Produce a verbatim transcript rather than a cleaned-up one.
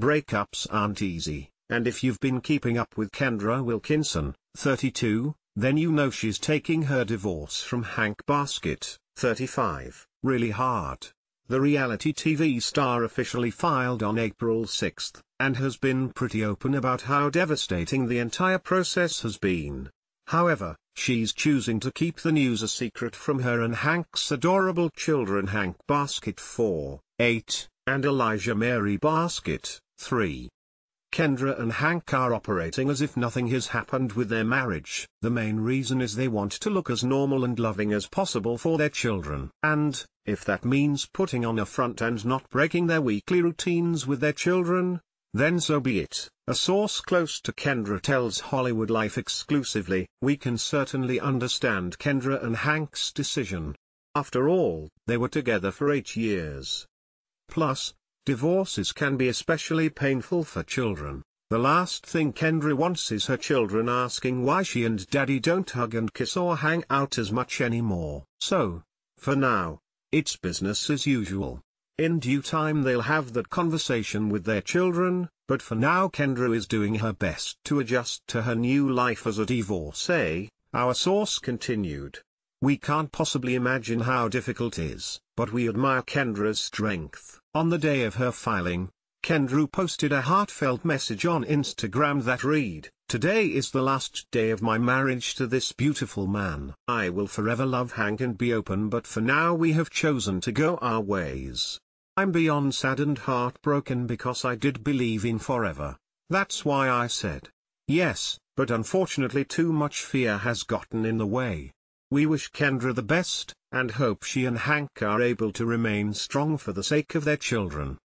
Breakups aren't easy, and if you've been keeping up with Kendra Wilkinson, thirty-two, then you know she's taking her divorce from Hank Baskett, thirty-five, really hard. The reality T V star officially filed on April sixth, and has been pretty open about how devastating the entire process has been. However, she's choosing to keep the news a secret from her and Hank's adorable children Hank Baskett four, eight, and Elijah Mary Baskett, three. Kendra and Hank are operating as if nothing has happened with their marriage. The main reason is they want to look as normal and loving as possible for their children. And, if that means putting on a front and not breaking their weekly routines with their children, then so be it. A source close to Kendra tells Hollywood Life exclusively, "We can certainly understand Kendra and Hank's decision. After all, they were together for eight years. Plus, divorces can be especially painful for children. The last thing Kendra wants is her children asking why she and Daddy don't hug and kiss or hang out as much anymore. So, for now, it's business as usual. In due time they'll have that conversation with their children, but for now Kendra is doing her best to adjust to her new life as a divorcee," our source continued. "We can't possibly imagine how difficult it is, but we admire Kendra's strength." On the day of her filing, Kendra posted a heartfelt message on Instagram that read, "Today is the last day of my marriage to this beautiful man. I will forever love Hank and be open, but for now we have chosen to go our ways. I'm beyond sad and heartbroken because I did believe in forever. That's why I said yes, but unfortunately too much fear has gotten in the way. We wish Kendra the best, and hope she and Hank are able to remain strong for the sake of their children."